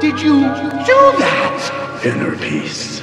did you do that? Inner peace.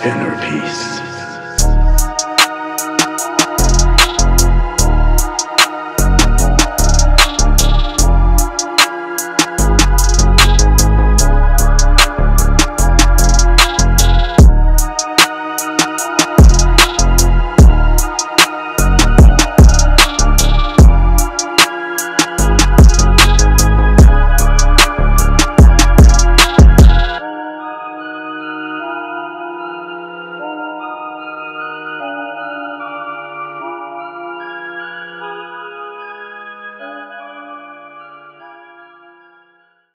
Inner peace. Inner peace.